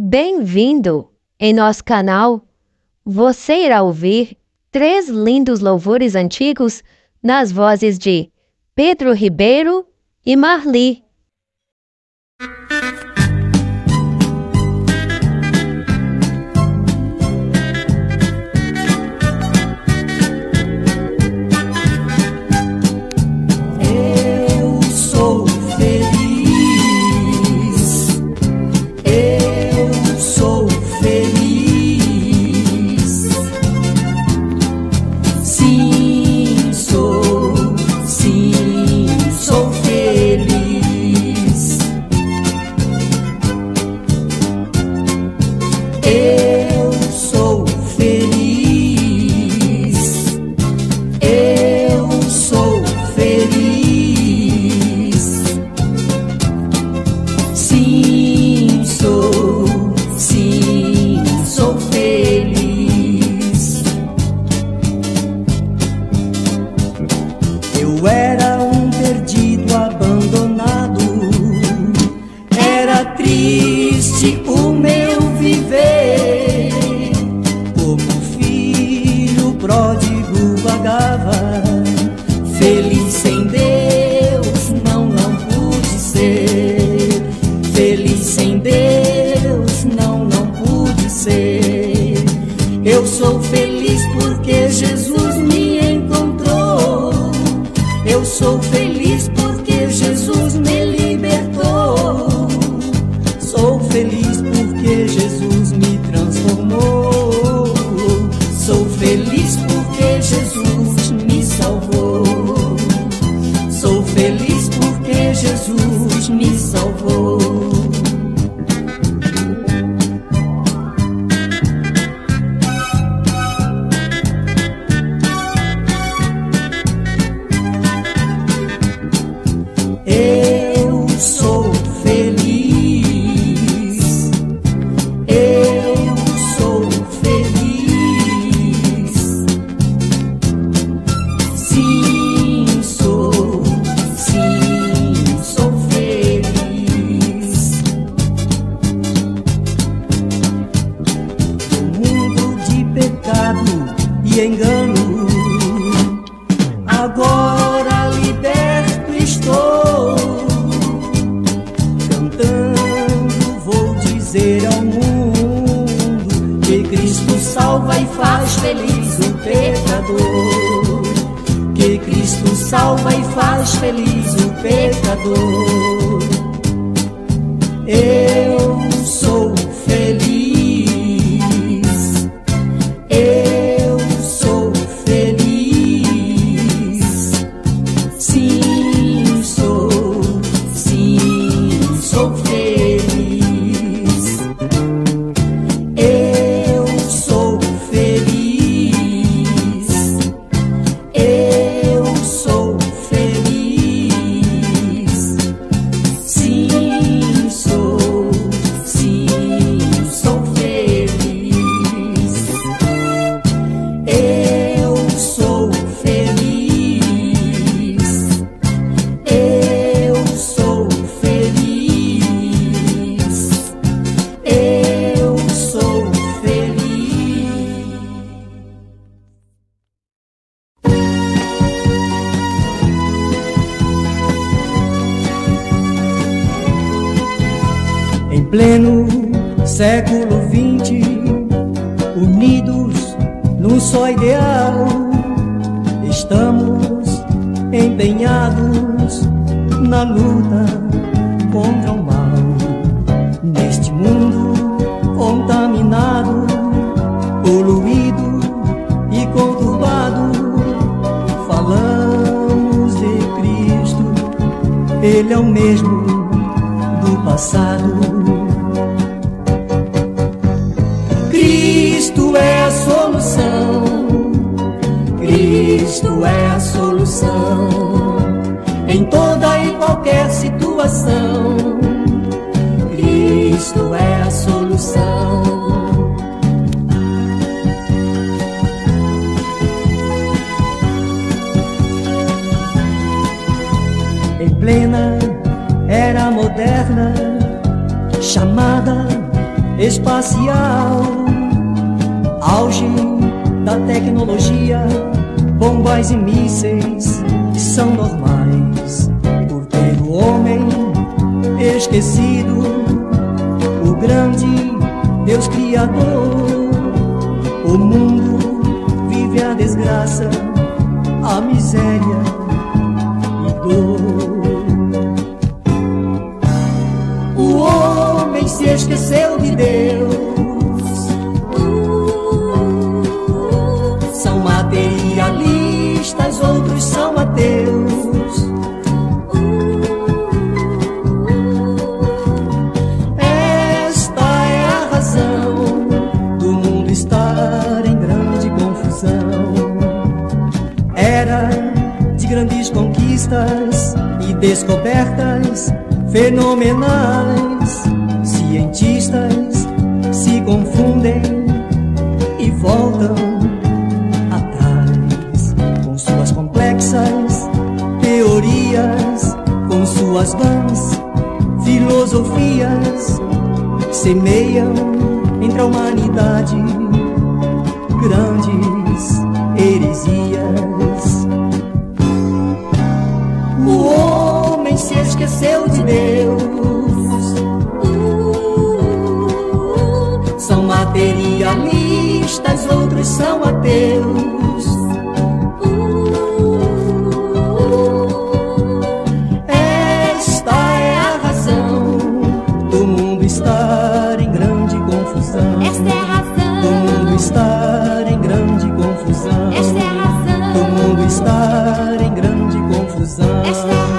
Bem-vindo em nosso canal. Você irá ouvir 3 lindos louvores antigos nas vozes de Pedro Ribeiro e Marli. espacial, auge da tecnologia, bombas e mísseis são normais. Por ter o homem esquecido, o grande Deus Criador, o mundo vive a desgraça, a miséria e dor. O homem se esqueceu de Deus. São materialistas, outros são ateus. Grandes conquistas e descobertas fenomenais, cientistas se confundem e voltam atrás com suas complexas teorias, com suas vãs filosofias, semeiam entre a humanidade grandes heresias. O homem se esqueceu de Deus. São materialistas, outros são ateus. Esta é a razão do mundo estar em grande confusão. Esta é a razão do mundo estar em grande confusão. Esta é a razão do mundo estar em grande confusão. Esta é a razão.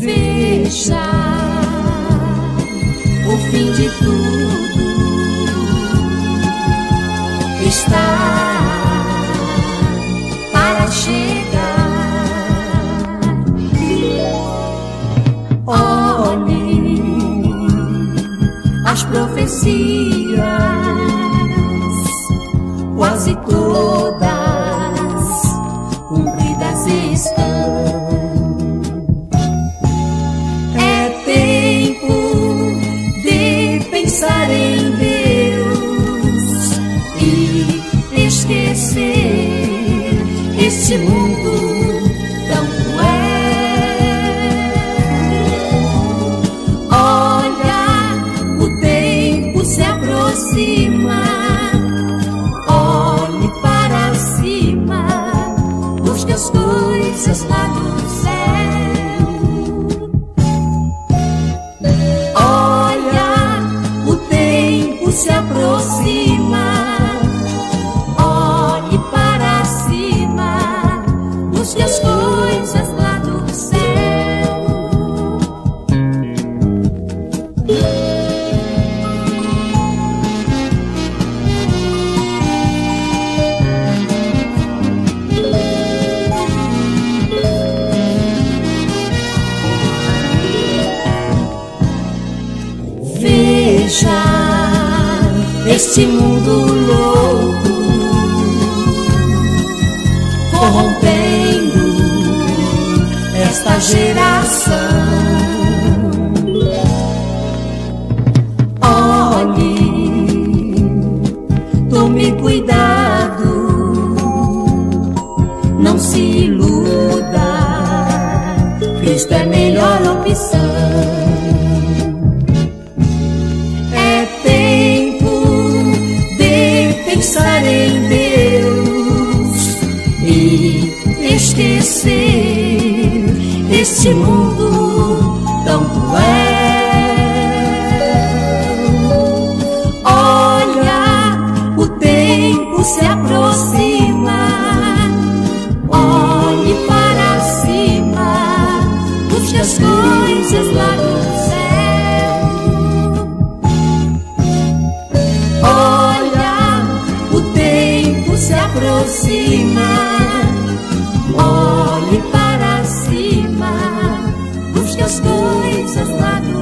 Veja o fim de tudo está para chegar. Olhe as profecias, quase todas cumpridas estão. É tempo de pensar em Deus e esquecer este mundo tão cruel. Olha, o tempo se aproxima. Olhe para cima, busque as coisas lá no céu. Olha, o tempo se aproxima. Busque as coisas lá do céu. Veja este mundo louco corrompendo esta geração. Olhe, tome cuidado, não se iluda, Cristo é a melhor opção. É tempo de pensar em Deus e esquecer este mundo tão cruel. Olha, o tempo se aproxima. Olhe para cima, busque as coisas lá no céu. Olha, o tempo se aproxima. Olhe para cima, busque as coisas lá do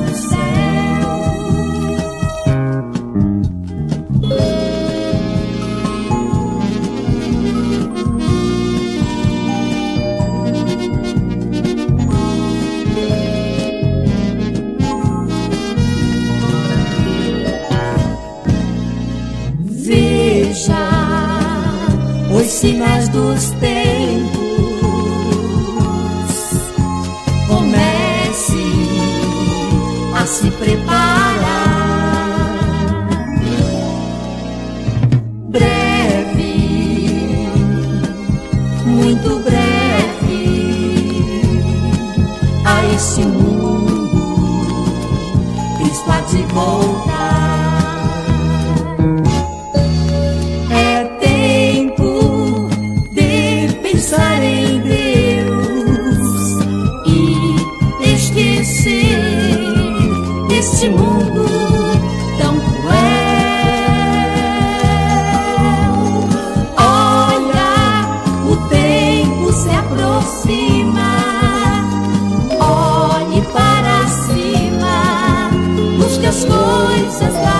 ensinas dos tempos. Comece a se preparar. Breve, muito breve, a esse mundo Cristo há de voltar. Este mundo tão cruel. Olha, o tempo se aproxima. Olhe para cima, busque as coisas lá.